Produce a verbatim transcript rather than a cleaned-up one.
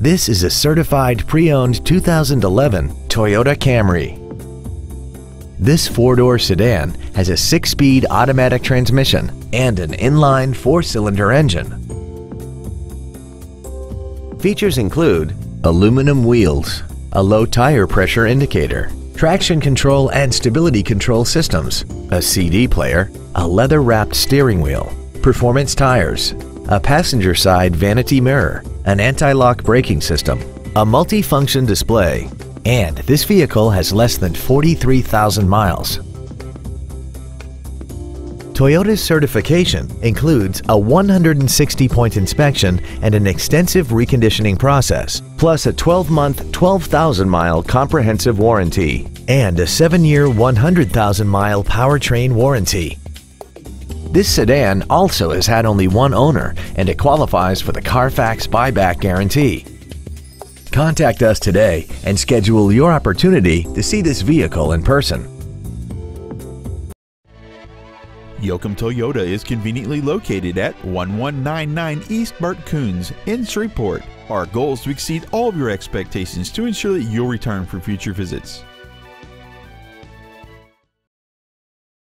This is a certified pre-owned two thousand eleven Toyota Camry. This four-door sedan has a six-speed automatic transmission and an inline four-cylinder engine. Features include aluminum wheels, a low tire pressure indicator, traction control and stability control systems, a C D player, a leather-wrapped steering wheel, performance tires, a passenger side vanity mirror, an anti-lock braking system, a multi-function display, and this vehicle has less than forty-three thousand miles. Toyota's certification includes a one hundred sixty point inspection and an extensive reconditioning process, plus a twelve month, twelve thousand mile comprehensive warranty and a seven year, one hundred thousand mile powertrain warranty. This sedan also has had only one owner and it qualifies for the Carfax buyback guarantee. Contact us today and schedule your opportunity to see this vehicle in person. Yokem Toyota is conveniently located at one one nine nine East Bert Coons in Shreveport. Our goal is to exceed all of your expectations to ensure that you'll return for future visits.